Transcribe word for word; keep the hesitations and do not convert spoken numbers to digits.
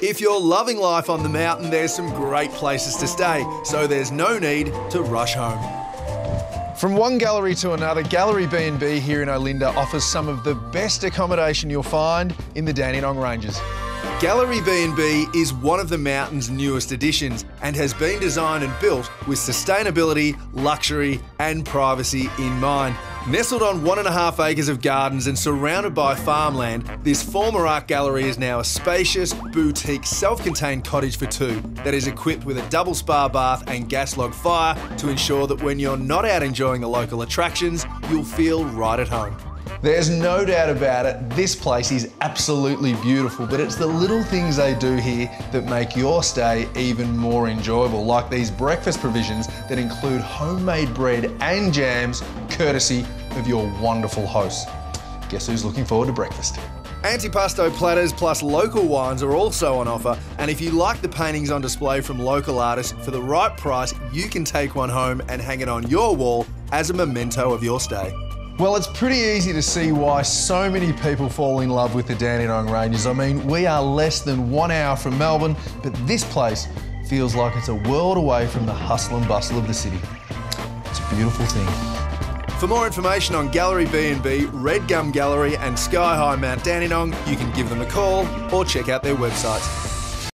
If you're loving life on the mountain, there's some great places to stay, so there's no need to rush home. From one gallery to another, Gallery B and B here in Olinda offers some of the best accommodation you'll find in the Dandenong Ranges. Gallery B and B is one of the mountain's newest additions and has been designed and built with sustainability, luxury and privacy in mind. Nestled on one and a half acres of gardens and surrounded by farmland, this former art gallery is now a spacious, boutique, self-contained cottage for two that is equipped with a double spa bath and gas log fire to ensure that when you're not out enjoying the local attractions, you'll feel right at home. There's no doubt about it, this place is absolutely beautiful, but it's the little things they do here that make your stay even more enjoyable, like these breakfast provisions that include homemade bread and jams, courtesy of your wonderful host. Guess who's looking forward to breakfast? Antipasto platters plus local wines are also on offer, and if you like the paintings on display from local artists, for the right price, you can take one home and hang it on your wall as a memento of your stay. Well, it's pretty easy to see why so many people fall in love with the Dandenong Ranges. I mean, we are less than one hour from Melbourne, but this place feels like it's a world away from the hustle and bustle of the city. It's a beautiful thing. For more information on Gallery B and B, Red Gum Gallery and Sky High Mount Dandenong, you can give them a call or check out their websites.